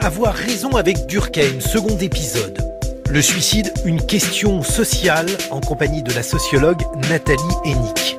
Avoir raison avec Durkheim, second épisode. Le suicide, une question sociale, en compagnie de la sociologue Nathalie Heinich.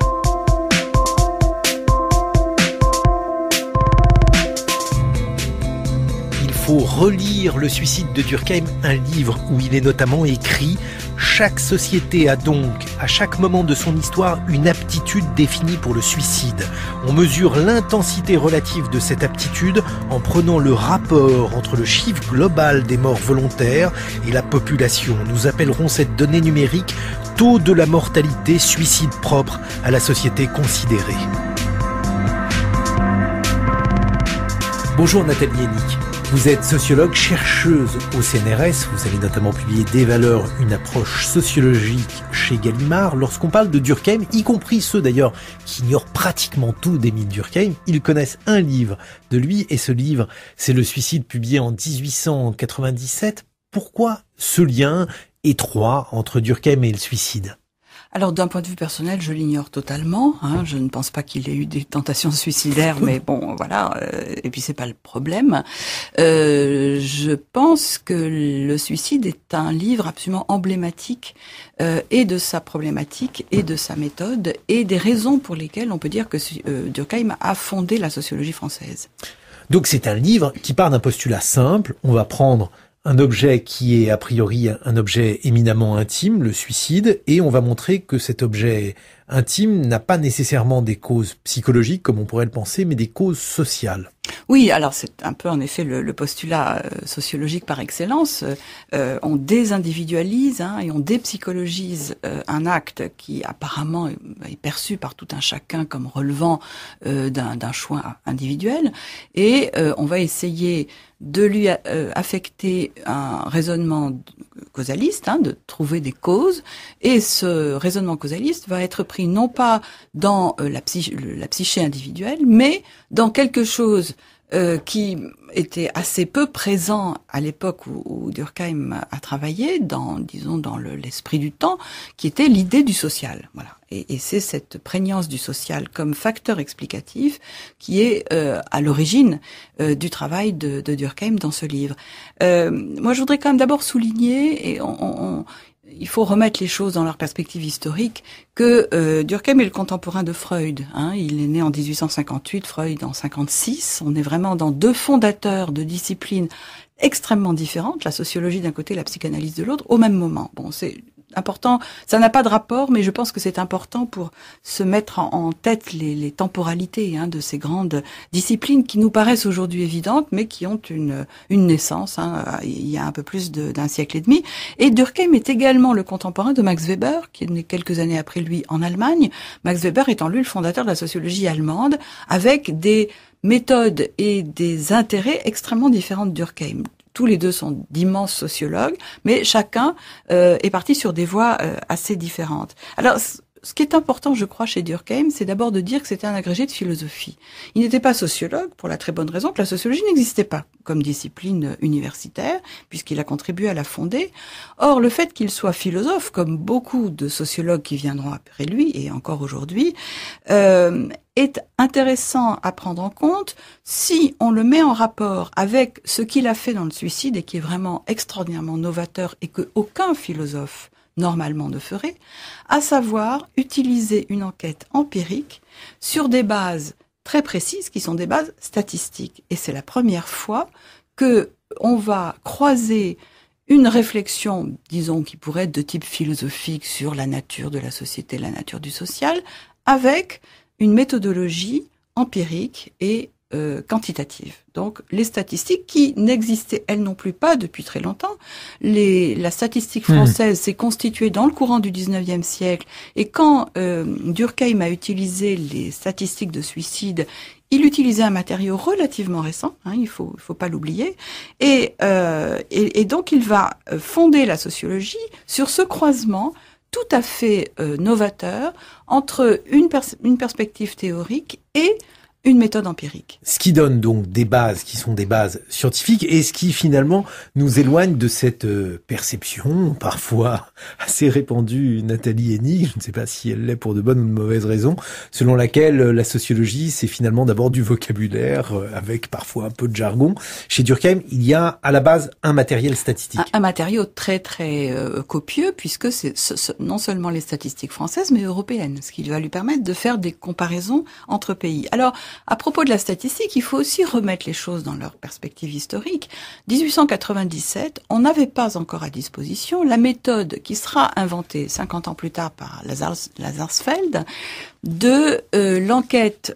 Il faut relire Le suicide de Durkheim, un livre où il est notamment écrit « Chaque société a donc, à chaque moment de son histoire, une aptitude définie pour le suicide. On mesure l'intensité relative de cette aptitude en prenant le rapport entre le chiffre global des morts volontaires et la population. Nous appellerons cette donnée numérique « taux de la mortalité suicide propre à la société considérée ». Bonjour Nathalie Heinich. Vous êtes sociologue, chercheuse au CNRS, vous avez notamment publié Des valeurs, une approche sociologique chez Gallimard. Lorsqu'on parle de Durkheim, y compris ceux d'ailleurs qui ignorent pratiquement tout d'Émile Durkheim, ils connaissent un livre de lui et ce livre, c'est Le suicide publié en 1897. Pourquoi ce lien étroit entre Durkheim et le suicide ? Alors d'un point de vue personnel, je l'ignore totalement. Je ne pense pas qu'il ait eu des tentations suicidaires, mais bon, voilà. Et puis c'est pas le problème. Je pense que Le suicide est un livre absolument emblématique et de sa problématique et de sa méthode et des raisons pour lesquelles on peut dire que Durkheim a fondé la sociologie française. Donc c'est un livre qui part d'un postulat simple. On va prendre un objet qui est a priori un objet éminemment intime, le suicide, et on va montrer que cet objet intime n'a pas nécessairement des causes psychologiques, comme on pourrait le penser, mais des causes sociales. Oui, alors c'est un peu en effet le postulat sociologique par excellence. On désindividualise et on dépsychologise un acte qui apparemment est perçu par tout un chacun comme relevant d'un choix individuel. Et on va essayer de lui affecter un raisonnement causaliste, de trouver des causes. Et ce raisonnement causaliste va être pris non pas dans la psyché individuelle, mais dans quelque chose qui était assez peu présent à l'époque où Durkheim a travaillé, dans l'esprit du temps, qui était l'idée du social. Voilà. Et c'est cette prégnance du social comme facteur explicatif qui est à l'origine du travail de Durkheim dans ce livre. Moi, je voudrais quand même d'abord souligner, et il faut remettre les choses dans leur perspective historique, que Durkheim est le contemporain de Freud. Il est né en 1858, Freud en 56. On est vraiment dans deux fondateurs de disciplines extrêmement différentes, la sociologie d'un côté, la psychanalyse de l'autre, au même moment. Bon, c'est important, ça n'a pas de rapport, mais je pense que c'est important pour se mettre en tête les temporalités de ces grandes disciplines qui nous paraissent aujourd'hui évidentes, mais qui ont une naissance il y a un peu plus d'un siècle et demi. Et Durkheim est également le contemporain de Max Weber, qui est né quelques années après lui en Allemagne. Max Weber étant lui le fondateur de la sociologie allemande, avec des méthodes et des intérêts extrêmement différents de Durkheim. Tous les deux sont d'immenses sociologues, mais chacun est parti sur des voies assez différentes. Alors, ce qui est important, je crois, chez Durkheim, c'est d'abord de dire que c'était un agrégé de philosophie. Il n'était pas sociologue, pour la très bonne raison que la sociologie n'existait pas comme discipline universitaire, puisqu'il a contribué à la fonder. Or, le fait qu'il soit philosophe, comme beaucoup de sociologues qui viendront après lui, et encore aujourd'hui, est intéressant à prendre en compte si on le met en rapport avec ce qu'il a fait dans Le suicide et qui est vraiment extraordinairement novateur et que aucun philosophe normalement ne ferait, à savoir utiliser une enquête empirique sur des bases très précises qui sont des bases statistiques. Et c'est la première fois que on va croiser une réflexion, disons, qui pourrait être de type philosophique sur la nature de la société, la nature du social, avec une méthodologie empirique et quantitative. Donc les statistiques qui n'existaient elles non plus pas depuis très longtemps. La statistique française s'est constituée dans le courant du 19e siècle et quand Durkheim a utilisé les statistiques de suicide, il utilisait un matériau relativement récent, il faut pas l'oublier, et donc il va fonder la sociologie sur ce croisement tout à fait novateur entre une perspective théorique et une méthode empirique. Ce qui donne donc des bases qui sont des bases scientifiques et ce qui finalement nous éloigne de cette perception parfois assez répandue, Nathalie Heinich, je ne sais pas si elle l'est pour de bonnes ou de mauvaises raisons, selon laquelle la sociologie c'est finalement d'abord du vocabulaire avec parfois un peu de jargon. Chez Durkheim, il y a à la base un matériel statistique. Un matériau très copieux puisque c'est non seulement les statistiques françaises mais européennes, ce qui va lui permettre de faire des comparaisons entre pays. Alors, à propos de la statistique, il faut aussi remettre les choses dans leur perspective historique. 1897, on n'avait pas encore à disposition la méthode qui sera inventée 50 ans plus tard par Lazarsfeld de l'enquête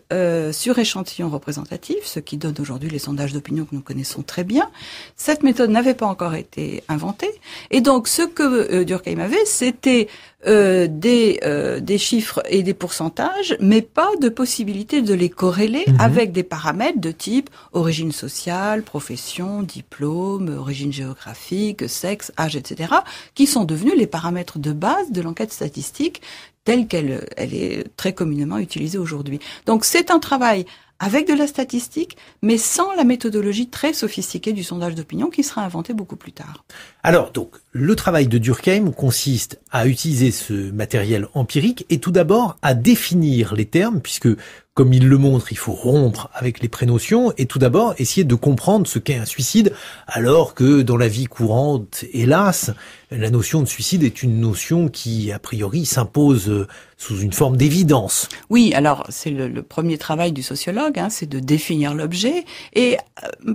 sur échantillons représentatifs, ce qui donne aujourd'hui les sondages d'opinion que nous connaissons très bien. Cette méthode n'avait pas encore été inventée. Et donc, ce que Durkheim avait, c'était des chiffres et des pourcentages, mais pas de possibilité de les corréler avec des paramètres de type origine sociale, profession, diplôme, origine géographique, sexe, âge, etc., qui sont devenus les paramètres de base de l'enquête statistique telle qu'elle est très communément utilisée aujourd'hui. Donc c'est un travail avec de la statistique, mais sans la méthodologie très sophistiquée du sondage d'opinion qui sera inventée beaucoup plus tard. Alors, donc, le travail de Durkheim consiste à utiliser ce matériel empirique et tout d'abord à définir les termes, puisque, comme il le montre, il faut rompre avec les prénotions et tout d'abord essayer de comprendre ce qu'est un suicide, alors que dans la vie courante, hélas, la notion de suicide est une notion qui, a priori, s'impose sous une forme d'évidence. Oui, alors c'est le premier travail du sociologue, hein, c'est de définir l'objet. Et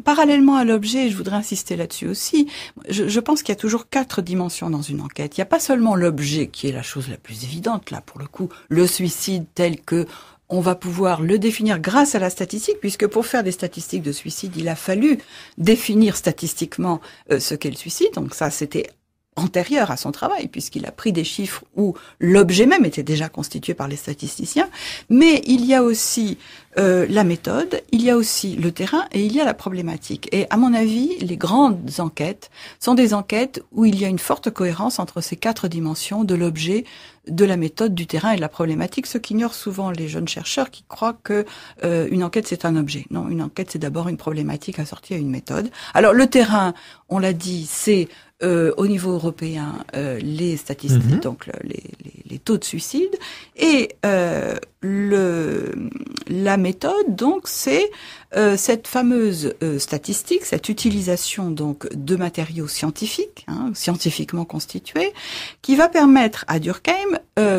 parallèlement à l'objet, je voudrais insister là-dessus aussi, je pense qu'il y a toujours quatre dimensions dans une enquête. Il n'y a pas seulement l'objet qui est la chose la plus évidente, là pour le coup, le suicide tel que on va pouvoir le définir grâce à la statistique, puisque pour faire des statistiques de suicide, il a fallu définir statistiquement ce qu'est le suicide. Donc ça, c'était antérieur à son travail, puisqu'il a pris des chiffres où l'objet même était déjà constitué par les statisticiens. Mais il y a aussi la méthode, il y a aussi le terrain et il y a la problématique. Et à mon avis, les grandes enquêtes sont des enquêtes où il y a une forte cohérence entre ces quatre dimensions de l'objet, de la méthode, du terrain et de la problématique, ce qu'ignorent souvent les jeunes chercheurs qui croient que une enquête c'est un objet. Non, une enquête c'est d'abord une problématique assortie à une méthode. Alors le terrain, on l'a dit, c'est au niveau européen les statistiques, donc les taux de suicide, et la méthode, donc c'est cette fameuse statistique, cette utilisation donc de matériaux scientifiques, hein, scientifiquement constitués, qui va permettre à Durkheim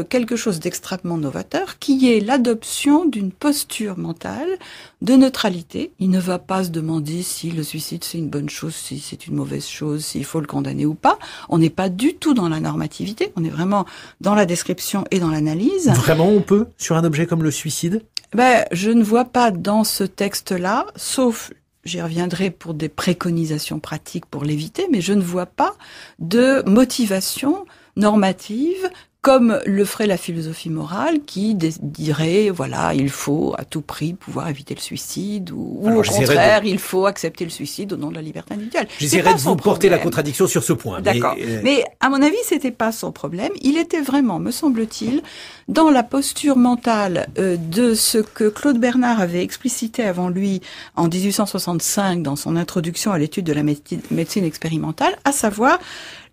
quelque chose d'extrêmement novateur, qui est l'adoption d'une posture mentale de neutralité. Il ne va pas se demander si le suicide c'est une bonne chose, si c'est une mauvaise chose, s'il faut le condamner ou pas. On n'est pas du tout dans la normativité, on est vraiment dans la description et dans l'analyse. Vraiment, on peut sur un objet comme le suicide? Ben, je ne vois pas dans ce texte-là, sauf, j'y reviendrai pour des préconisations pratiques pour l'éviter, mais je ne vois pas de motivation normative comme le ferait la philosophie morale qui dirait, voilà, il faut à tout prix pouvoir éviter le suicide ou au contraire, il faut accepter le suicide au nom de la liberté individuelle. J'essaierai de vous porter la contradiction sur ce point. D'accord. Mais à mon avis, c'était pas son problème. Il était vraiment, me semble-t-il, dans la posture mentale de ce que Claude Bernard avait explicité avant lui en 1865 dans son introduction à l'étude de la médecine expérimentale, à savoir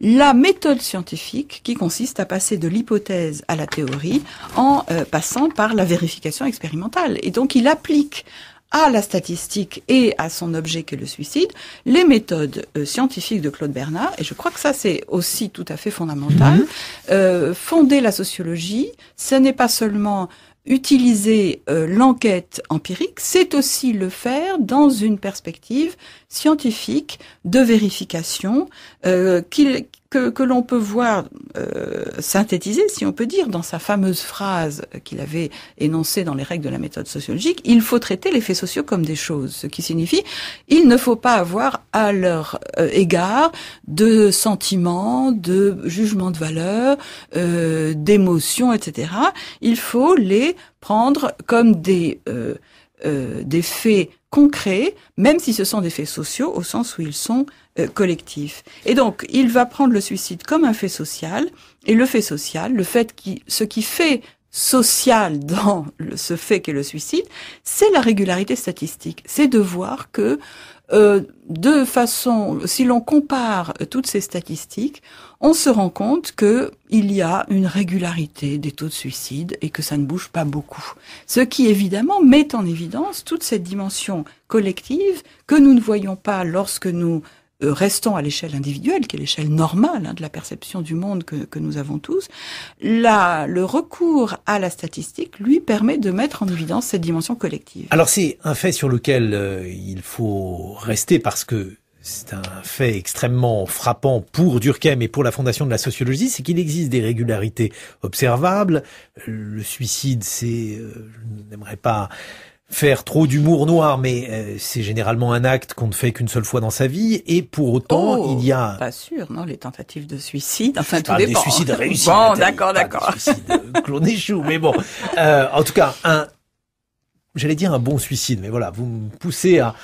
la méthode scientifique qui consiste à passer de l'hypothèse à la théorie en passant par la vérification expérimentale. Et donc il applique à la statistique et à son objet qu'est le suicide les méthodes scientifiques de Claude Bernard, et je crois que ça c'est aussi tout à fait fondamental. Fonder la sociologie, ce n'est pas seulement utiliser l'enquête empirique, c'est aussi le faire dans une perspective scientifique de vérification que l'on peut voir synthétiser, si on peut dire, dans sa fameuse phrase qu'il avait énoncée dans les règles de la méthode sociologique, il faut traiter les faits sociaux comme des choses, ce qui signifie il ne faut pas avoir à leur égard de sentiments, de jugements de valeur, d'émotions, etc. Il faut les prendre comme des faits concrets, même si ce sont des faits sociaux, au sens où ils sont collectif. Et donc, il va prendre le suicide comme un fait social, et le fait social, ce qui fait sociale dans ce fait qu'est le suicide, c'est la régularité statistique. C'est de voir que, de façon, si l'on compare toutes ces statistiques, on se rend compte que il y a une régularité des taux de suicide et que ça ne bouge pas beaucoup. Ce qui, évidemment, met en évidence toute cette dimension collective que nous ne voyons pas lorsque nous restons à l'échelle individuelle, qui est l'échelle normale de la perception du monde que nous avons tous. Le recours à la statistique, lui, permet de mettre en évidence cette dimension collective. Alors c'est un fait sur lequel il faut rester, parce que c'est un fait extrêmement frappant pour Durkheim et pour la fondation de la sociologie, c'est qu'il existe des régularités observables. Le suicide, c'est... je n'aimerais pas faire trop d'humour noir, mais c'est généralement un acte qu'on ne fait qu'une seule fois dans sa vie, et pour autant, il y a... Pas sûr, non, les tentatives de suicide, enfin tout dépend. Des suicides réussis. Bon, d'accord. Des suicides clonés échoue, mais bon. En tout cas, j'allais dire un bon suicide, mais voilà, vous me poussez à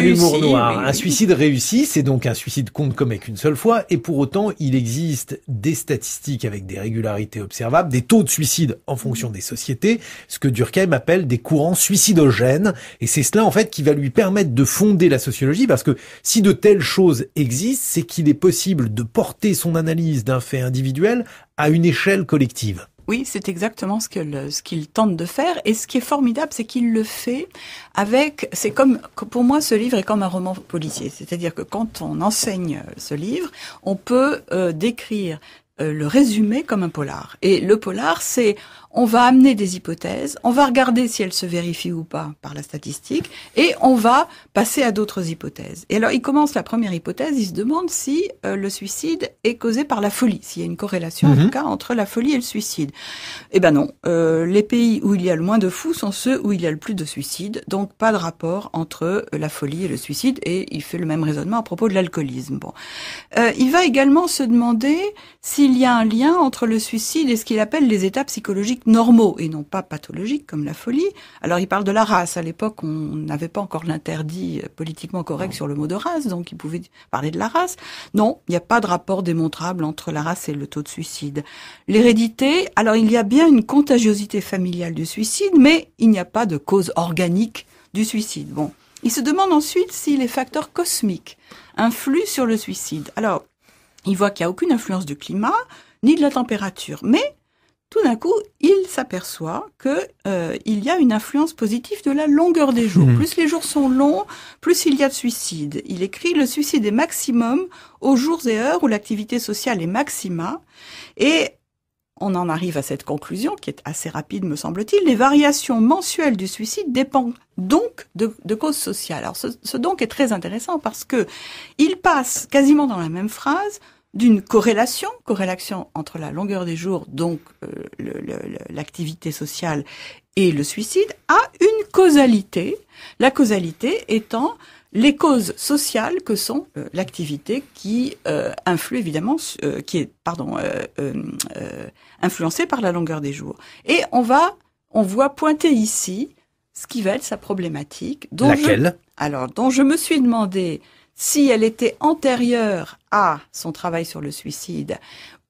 l'humour noir. Oui. Un suicide réussi, c'est donc un suicide qu'on ne commet qu'une seule fois, et pour autant, il existe des statistiques avec des régularités observables, des taux de suicide en fonction des sociétés, ce que Durkheim appelle des courants suicidogènes, et c'est cela en fait qui va lui permettre de fonder la sociologie, parce que si de telles choses existent, c'est qu'il est possible de porter son analyse d'un fait individuel à une échelle collective. Oui, c'est exactement ce qu'il tente de faire. Et ce qui est formidable, c'est qu'il le fait avec... C'est comme, pour moi, ce livre est comme un roman policier. C'est-à-dire que quand on enseigne ce livre, on peut décrire le résumé comme un polar. Et le polar, c'est... on va amener des hypothèses, on va regarder si elles se vérifient ou pas par la statistique, et on va passer à d'autres hypothèses. Et alors, il commence la première hypothèse, il se demande si le suicide est causé par la folie, s'il y a une corrélation, en tout cas, entre la folie et le suicide. Eh ben non, les pays où il y a le moins de fous sont ceux où il y a le plus de suicides, donc pas de rapport entre la folie et le suicide, et il fait le même raisonnement à propos de l'alcoolisme. Bon, il va également se demander s'il y a un lien entre le suicide et ce qu'il appelle les états psychologiques normaux et non pas pathologiques comme la folie. Alors il parle de la race. À l'époque, on n'avait pas encore l'interdit politiquement correct sur le mot de race, donc il pouvait parler de la race. Non, il n'y a pas de rapport démontrable entre la race et le taux de suicide. L'hérédité, alors il y a bien une contagiosité familiale du suicide, mais il n'y a pas de cause organique du suicide. Bon, il se demande ensuite si les facteurs cosmiques influent sur le suicide. Alors, il voit qu'il n'y a aucune influence du climat ni de la température, mais tout d'un coup, il s'aperçoit que il y a une influence positive de la longueur des jours. Plus les jours sont longs, plus il y a de suicides. Il écrit « Le suicide est maximum aux jours et heures où l'activité sociale est maxima ». Et on en arrive à cette conclusion qui est assez rapide, me semble-t-il. Les variations mensuelles du suicide dépendent donc de causes sociales. Alors ce donc est très intéressant parce que il passe quasiment dans la même phrase d'une corrélation entre la longueur des jours, donc l'activité sociale et le suicide, à une causalité, la causalité étant les causes sociales que sont l'activité qui influe évidemment, influencée par la longueur des jours. Et on voit pointer ici ce qui va être sa problématique. Laquelle ? Alors, dont je me suis demandé si elle était antérieure à son travail sur le suicide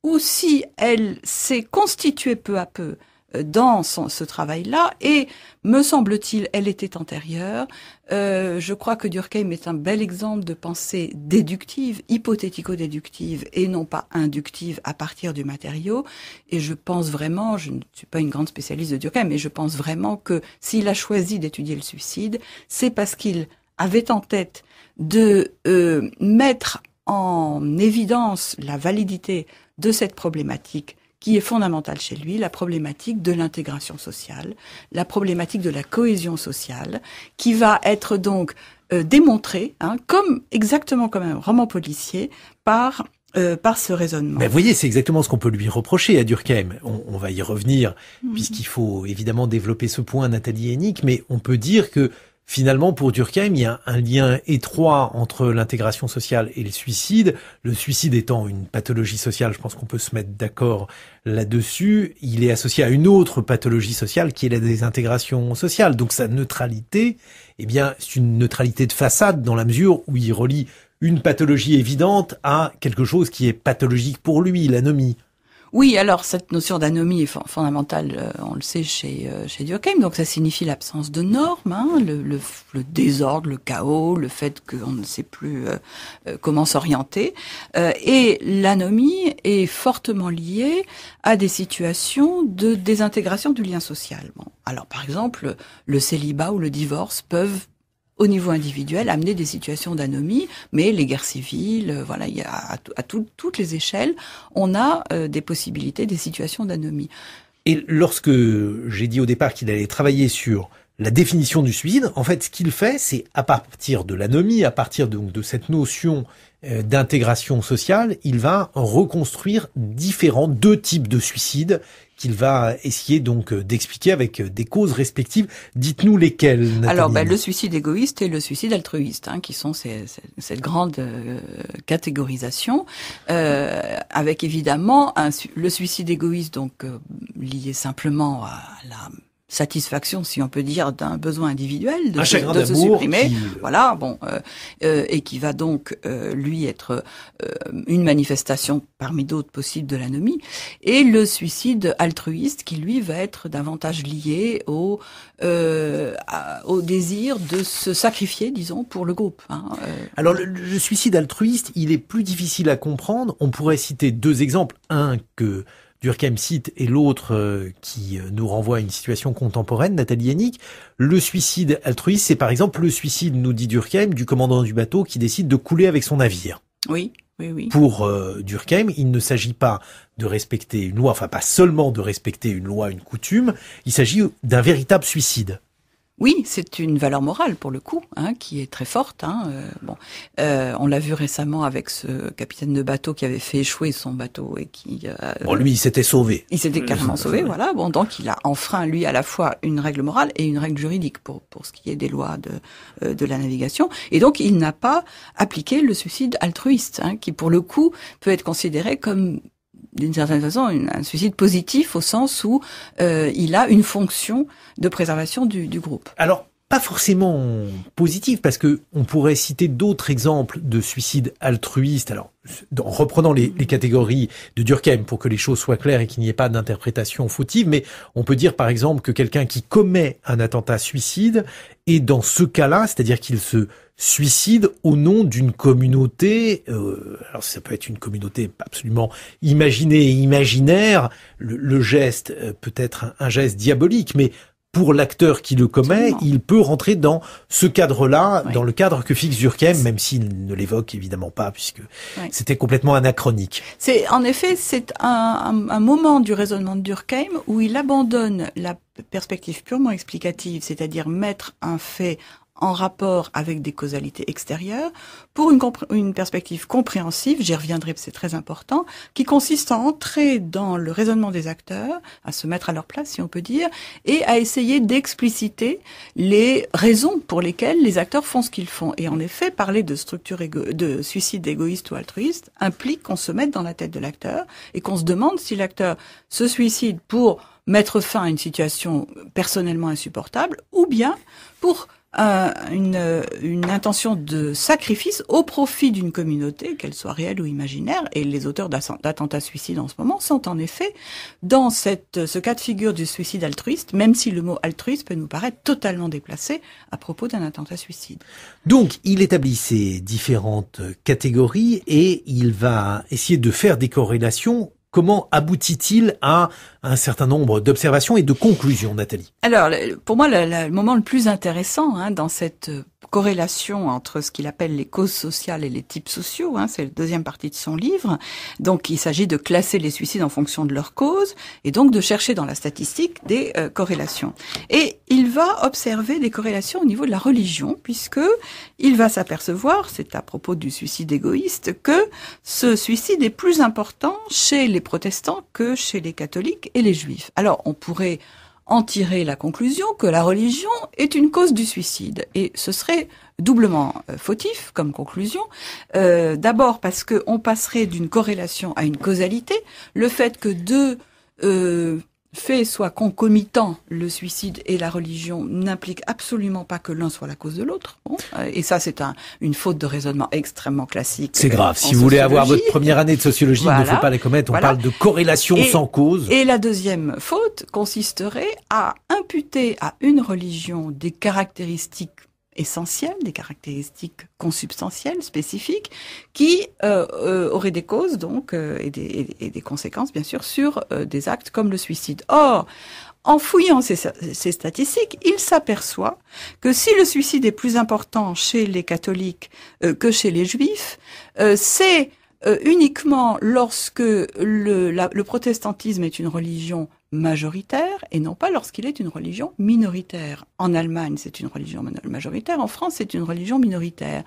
ou si elle s'est constituée peu à peu dans ce travail-là, et me semble-t-il, elle était antérieure. Je crois que Durkheim est un bel exemple de pensée déductive, hypothético-déductive et non pas inductive à partir du matériau. Et je pense vraiment, je ne suis pas une grande spécialiste de Durkheim, mais je pense vraiment que s'il a choisi d'étudier le suicide, c'est parce qu'il avait en tête de mettre en évidence la validité de cette problématique qui est fondamentale chez lui, la problématique de l'intégration sociale, la problématique de la cohésion sociale, qui va être donc démontrée, exactement comme un roman policier, par ce raisonnement. Ben, vous voyez, c'est exactement ce qu'on peut lui reprocher à Durkheim. On va y revenir, puisqu'il faut évidemment développer ce point, Nathalie Heinich, mais on peut dire que finalement, pour Durkheim, il y a un lien étroit entre l'intégration sociale et le suicide étant une pathologie sociale, je pense qu'on peut se mettre d'accord là-dessus, il est associé à une autre pathologie sociale qui est la désintégration sociale, donc sa neutralité, eh bien, c'est une neutralité de façade dans la mesure où il relie une pathologie évidente à quelque chose qui est pathologique pour lui, l'anomie. Oui, alors cette notion d'anomie est fondamentale, on le sait, chez Durkheim. Donc ça signifie l'absence de normes, hein, le désordre, le chaos, le fait qu'on ne sait plus comment s'orienter. Et l'anomie est fortement liée à des situations de désintégration du lien social. Bon, alors par exemple, le célibat ou le divorce peuvent au niveau individuel, amener des situations d'anomie, mais les guerres civiles, voilà, il y a à toutes les échelles, on a des possibilités, des situations d'anomie. Et lorsque j'ai dit au départ qu'il allait travailler sur la définition du suicide, en fait, ce qu'il fait, c'est à partir de l'anomie, à partir de cette notion d'intégration sociale, il va reconstruire deux types de suicides qu'il va essayer donc d'expliquer avec des causes respectives. Dites-nous lesquelles, Nathalie. Alors, le suicide égoïste et le suicide altruiste, hein, qui sont cette grande catégorisation, avec évidemment le suicide égoïste donc lié simplement à la satisfaction, si on peut dire, d'un besoin individuel de se supprimer, voilà, bon, et qui va donc lui être une manifestation parmi d'autres possibles de l'anomie, et le suicide altruiste qui lui va être davantage lié au désir de se sacrifier, disons, pour le groupe. Hein. Alors le suicide altruiste, il est plus difficile à comprendre. On pourrait citer deux exemples, un que Durkheim cite et l'autre qui nous renvoie à une situation contemporaine, Nathalie Heinich. Le suicide altruiste, c'est par exemple le suicide, nous dit Durkheim, du commandant du bateau qui décide de couler avec son navire. Oui, oui, oui. Pour Durkheim, il ne s'agit pas de respecter une loi, enfin pas seulement de respecter une loi, une coutume, il s'agit d'un véritable suicide. Oui, c'est une valeur morale pour le coup, hein, qui est très forte. Hein. On l'a vu récemment avec ce capitaine de bateau qui avait fait échouer son bateau et qui. Bon, lui, il s'était sauvé. Il s'était carrément sauvé, voilà. Bon, donc il a enfreint lui à la fois une règle morale et une règle juridique pour ce qui est des lois de la navigation. Et donc il n'a pas appliqué le suicide altruiste, hein, qui pour le coup peut être considéré comme d'une certaine façon un suicide positif au sens où il a une fonction de préservation du groupe. Alors pas forcément positif, parce que on pourrait citer d'autres exemples de suicide altruiste. Alors en reprenant les catégories de Durkheim pour que les choses soient claires et qu'il n'y ait pas d'interprétation fautive, mais on peut dire par exemple que quelqu'un qui commet un attentat suicide est dans ce cas-là, c'est-à-dire qu'il se suicide au nom d'une communauté, alors ça peut être une communauté absolument imaginée et imaginaire, le geste peut être un geste diabolique, mais pour l'acteur qui le commet, absolument, il peut rentrer dans ce cadre-là, oui, dans le cadre que fixe Durkheim, même s'il ne l'évoque évidemment pas, puisque oui, c'était complètement anachronique. C'est, en effet, c'est un moment du raisonnement de Durkheim où il abandonne la perspective purement explicative, c'est-à-dire mettre un fait en rapport avec des causalités extérieures, pour une perspective compréhensive, j'y reviendrai, c'est très important, qui consiste à entrer dans le raisonnement des acteurs, à se mettre à leur place, si on peut dire, et à essayer d'expliciter les raisons pour lesquelles les acteurs font ce qu'ils font. Et en effet, parler de structure de suicide égoïste ou altruiste implique qu'on se mette dans la tête de l'acteur et qu'on se demande si l'acteur se suicide pour mettre fin à une situation personnellement insupportable ou bien pour une intention de sacrifice au profit d'une communauté, qu'elle soit réelle ou imaginaire, et les auteurs d'attentats suicides en ce moment sont en effet dans ce cas de figure du suicide altruiste, même si le mot altruiste peut nous paraître totalement déplacé à propos d'un attentat suicide. Donc, il établit ces différentes catégories et il va essayer de faire des corrélations. Comment aboutit-il à un certain nombre d'observations et de conclusions, Nathalie? Alors, pour moi, le moment le plus intéressant, hein, dans cette corrélation entre ce qu'il appelle les causes sociales et les types sociaux, hein, c'est la deuxième partie de son livre, donc il s'agit de classer les suicides en fonction de leurs causes, et donc de chercher dans la statistique des corrélations. Et il va observer des corrélations au niveau de la religion, puisque il va s'apercevoir, c'est à propos du suicide égoïste, que ce suicide est plus important chez les protestants que chez les catholiques et les juifs. Alors, on pourrait en tirer la conclusion que la religion est une cause du suicide. Et ce serait doublement fautif comme conclusion. D'abord parce qu'on passerait d'une corrélation à une causalité. Le fait que deux fait soit concomitant, le suicide et la religion, n'implique absolument pas que l'un soit la cause de l'autre. Bon. Et ça, c'est une faute de raisonnement extrêmement classique. C'est grave. Si vous voulez avoir votre première année de sociologie, voilà, il ne faut pas la commettre. On parle de corrélation sans cause. Et la deuxième faute consisterait à imputer à une religion des caractéristiques essentielles, des caractéristiques consubstantielles, spécifiques, qui auraient des causes donc et des conséquences, bien sûr, sur des actes comme le suicide. Or, en fouillant ces statistiques, il s'aperçoit que si le suicide est plus important chez les catholiques que chez les juifs, c'est uniquement lorsque le protestantisme est une religion majoritaire et non pas lorsqu'il est une religion minoritaère. En Allemagne, c'est une religion majoritaire. En France, c'est une religion minoritaire.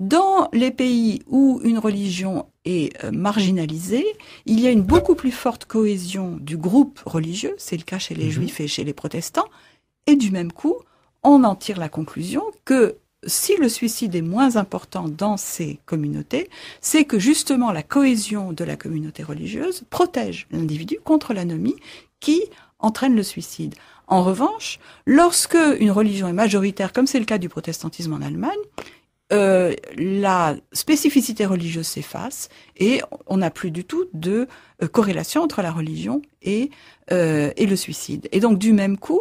Dans les pays où une religion est marginalisée, il y a une beaucoup plus forte cohésion du groupe religieux, c'est le cas chez les juifs et chez les protestants, et du même coup, on en tire la conclusion que si le suicide est moins important dans ces communautés, c'est que justement la cohésion de la communauté religieuse protège l'individu contre l'anomie qui entraîne le suicide. En revanche, lorsque une religion est majoritaire, comme c'est le cas du protestantisme en Allemagne, la spécificité religieuse s'efface et on n'a plus du tout de corrélation entre la religion et le suicide. Et donc du même coup,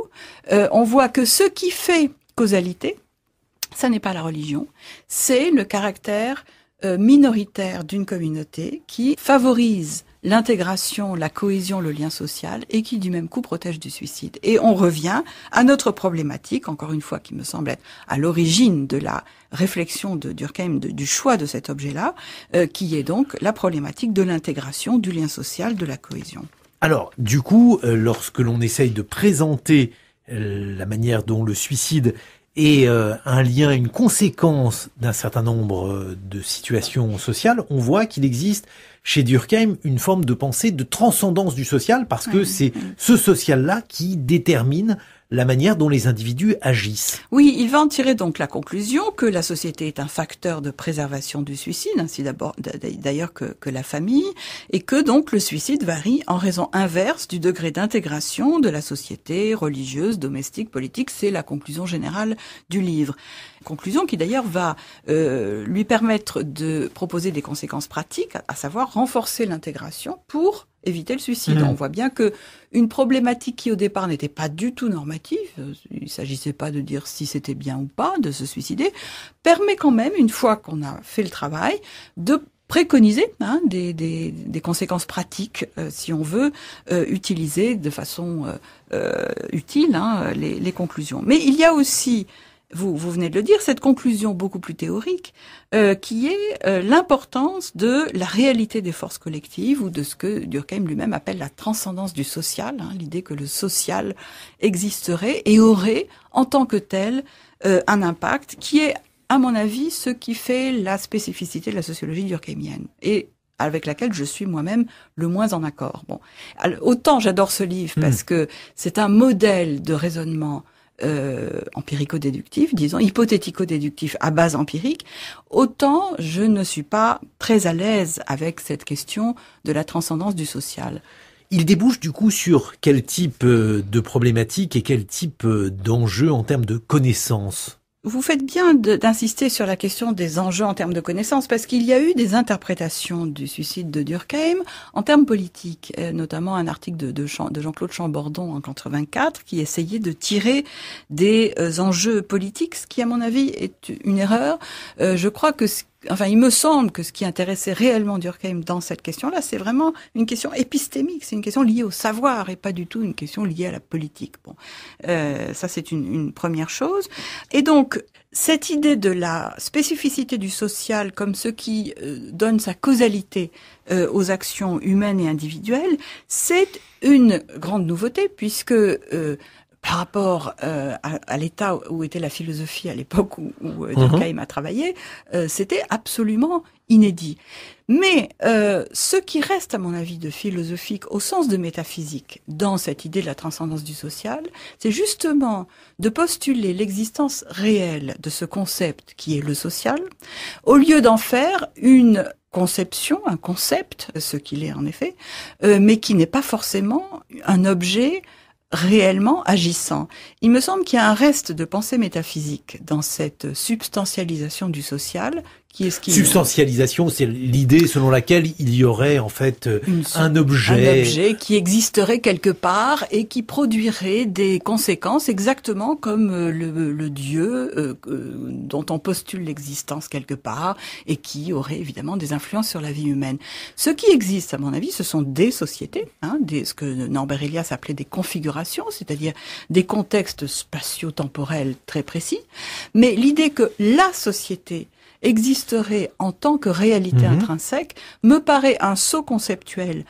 on voit que ce qui fait causalité, ça n'est pas la religion, c'est le caractère minoritaire d'une communauté qui favorise l'intégration, la cohésion, le lien social et qui du même coup protège du suicide. Et on revient à notre problématique, encore une fois, qui me semble être à l'origine de la réflexion de Durkheim, du choix de cet objet-là, qui est donc la problématique de l'intégration, du lien social, de la cohésion. Alors, du coup, lorsque l'on essaye de présenter la manière dont le suicide et un lien, une conséquence d'un certain nombre de situations sociales, on voit qu'il existe chez Durkheim une forme de pensée de transcendance du social, parce que c'est ce social-là qui détermine la manière dont les individus agissent. Oui, il va en tirer donc la conclusion que la société est un facteur de préservation du suicide, ainsi d'ailleurs que la famille, et que donc le suicide varie en raison inverse du degré d'intégration de la société religieuse, domestique, politique. C'est la conclusion générale du livre. Conclusion qui d'ailleurs va lui permettre de proposer des conséquences pratiques, à savoir renforcer l'intégration pour éviter le suicide. On voit bien que une problématique qui au départ n'était pas du tout normative, il ne s'agissait pas de dire si c'était bien ou pas de se suicider, permet quand même, une fois qu'on a fait le travail, de préconiser des conséquences pratiques, si on veut utiliser de façon utile les conclusions. Mais il y a aussi, vous venez de le dire, cette conclusion beaucoup plus théorique, qui est l'importance de la réalité des forces collectives, ou de ce que Durkheim lui-même appelle la transcendance du social, l'idée que le social existerait et aurait, en tant que tel, un impact, qui est, à mon avis, ce qui fait la spécificité de la sociologie durkheimienne, et avec laquelle je suis moi-même le moins en accord. Bon, autant j'adore ce livre, parce que c'est un modèle de raisonnement empirico-déductif, disons, hypothético-déductif à base empirique, autant je ne suis pas très à l'aise avec cette question de la transcendance du social. Il débouche du coup sur quel type de problématique et quel type d'enjeu en termes de connaissances ? Vous faites bien d'insister sur la question des enjeux en termes de connaissances, parce qu'il y a eu des interprétations du suicide de Durkheim en termes politiques, notamment un article de Jean-Claude Chambordon en 1984 qui essayait de tirer des enjeux politiques, ce qui, à mon avis, est une erreur. Je crois que il me semble que ce qui intéressait réellement Durkheim dans cette question-là, c'est vraiment une question épistémique, c'est une question liée au savoir et pas du tout une question liée à la politique. Bon, ça c'est une première chose. Et donc, cette idée de la spécificité du social comme ce qui donne sa causalité aux actions humaines et individuelles, c'est une grande nouveauté, puisque par rapport à l'état où était la philosophie à l'époque où Durkheim a travaillé, c'était absolument inédit. Mais ce qui reste, à mon avis, de philosophique au sens de métaphysique dans cette idée de la transcendance du social, c'est justement de postuler l'existence réelle de ce concept qui est le social, au lieu d'en faire une conception, un concept, ce qu'il est en effet, mais qui n'est pas forcément un objet réellement agissant. Il me semble qu'il y a un reste de pensée métaphysique dans cette substantialisation du social, qui est ce qui... Substantialisation, c'est l'idée selon laquelle il y aurait en fait un objet qui existerait quelque part et qui produirait des conséquences exactement comme le Dieu dont on postule l'existence quelque part et qui aurait évidemment des influences sur la vie humaine. Ce qui existe, à mon avis, ce sont des sociétés, ce que Norbert Elias appelait des configurations, c'est-à-dire des contextes spatio-temporels très précis, mais l'idée que la société existerait en tant que réalité intrinsèque, me paraît un saut conceptuel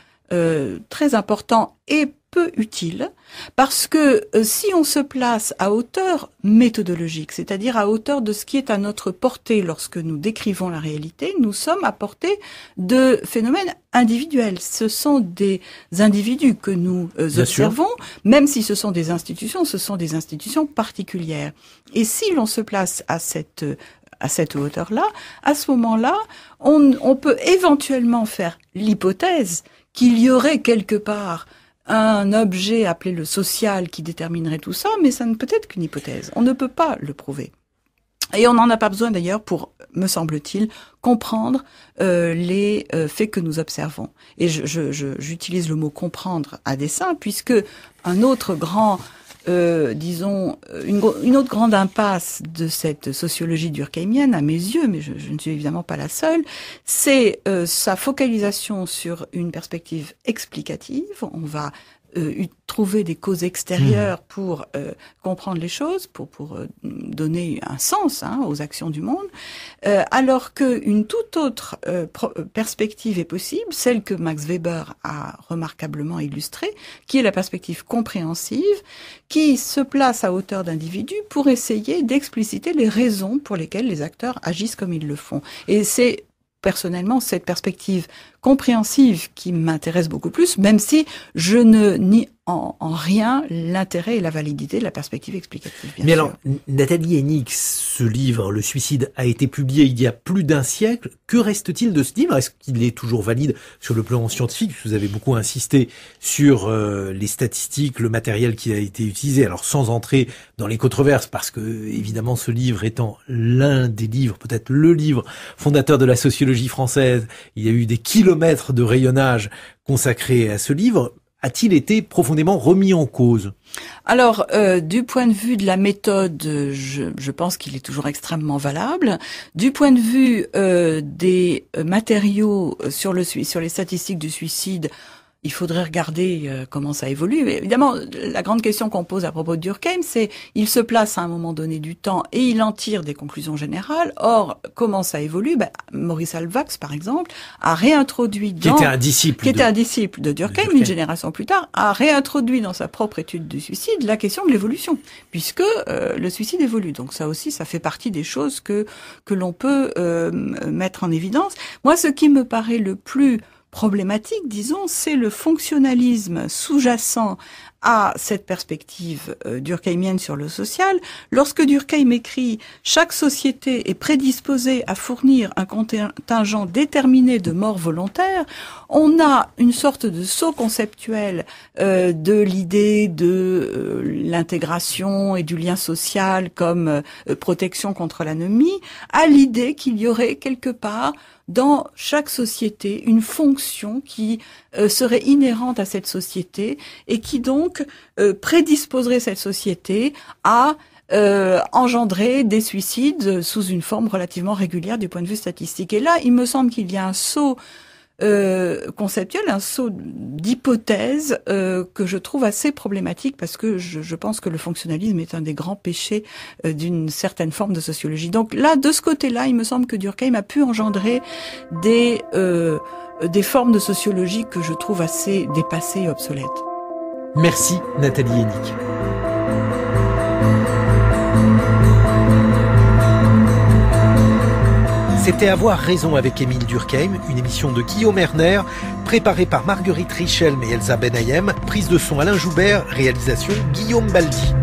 très important et peu utile, parce que si on se place à hauteur méthodologique, c'est-à-dire à hauteur de ce qui est à notre portée lorsque nous décrivons la réalité, nous sommes à portée de phénomènes individuels. Ce sont des individus que nous observons, même si ce sont des institutions, ce sont des institutions particulières. Et si l'on se place à cette hauteur-là, à ce moment-là, on peut éventuellement faire l'hypothèse qu'il y aurait quelque part un objet appelé le social qui déterminerait tout ça, mais ça ne peut être qu'une hypothèse. On ne peut pas le prouver. Et on n'en a pas besoin d'ailleurs pour, me semble-t-il, comprendre les faits que nous observons. Et j'utilise le mot « comprendre » à dessein, puisque un autre grand... disons, une autre grande impasse de cette sociologie durkheimienne, à mes yeux, mais je ne suis évidemment pas la seule, c'est sa focalisation sur une perspective explicative. On va trouver des causes extérieures pour comprendre les choses, pour donner un sens aux actions du monde, alors qu'une toute autre perspective est possible, celle que Max Weber a remarquablement illustrée, qui est la perspective compréhensive, qui se place à hauteur d'individus pour essayer d'expliciter les raisons pour lesquelles les acteurs agissent comme ils le font. Et c'est personnellement cette perspective compréhensive qui m'intéresse beaucoup plus, même si je ne nie en rien l'intérêt et la validité de la perspective explicative. Mais sûr. Alors, Nathalie Heinich, ce livre, Le suicide, a été publié il y a plus d'un siècle. Que reste-t-il de ce livre? Est-ce qu'il est toujours valide sur le plan scientifique? Vous avez beaucoup insisté sur les statistiques, le matériel qui a été utilisé. Alors, sans entrer dans les controverses, parce que, évidemment, ce livre étant l'un des livres, peut-être le livre fondateur de la sociologie française, il y a eu des kilomètres de rayonnage consacrés à ce livre. A-t-il été profondément remis en cause? Alors, du point de vue de la méthode, je pense qu'il est toujours extrêmement valable. Du point de vue des matériaux sur les statistiques du suicide, il faudrait regarder comment ça évolue. Mais évidemment, la grande question qu'on pose à propos de Durkheim, c'est il se place à un moment donné du temps et il en tire des conclusions générales. Or, comment ça évolue? Maurice Halbwachs, par exemple, a réintroduit dans... Qui était un disciple de Durkheim, une génération plus tard, a réintroduit dans sa propre étude du suicide la question de l'évolution, puisque le suicide évolue. Donc ça aussi, ça fait partie des choses que l'on peut mettre en évidence. Moi, ce qui me paraît le plus problématique, disons, c'est le fonctionnalisme sous-jacent à cette perspective durkheimienne sur le social. Lorsque Durkheim écrit « Chaque société est prédisposée à fournir un contingent déterminé de morts volontaires », on a une sorte de saut conceptuel de l'idée de l'intégration et du lien social comme protection contre l'anomie, à l'idée qu'il y aurait quelque part dans chaque société une fonction qui serait inhérente à cette société et qui donc prédisposerait cette société à engendrer des suicides sous une forme relativement régulière du point de vue statistique. Et là, il me semble qu'il y a un saut conceptuel, un saut d'hypothèse que je trouve assez problématique parce que je pense que le fonctionnalisme est un des grands péchés d'une certaine forme de sociologie. Donc là, de ce côté-là, il me semble que Durkheim a pu engendrer des formes de sociologie que je trouve assez dépassées et obsolètes. Merci Nathalie Heinich. C'était Avoir raison avec Émile Durkheim, une émission de Guillaume Erner, préparée par Marguerite Richelme et Elsa Benayem, prise de son Alain Joubert, réalisation Guillaume Baldi.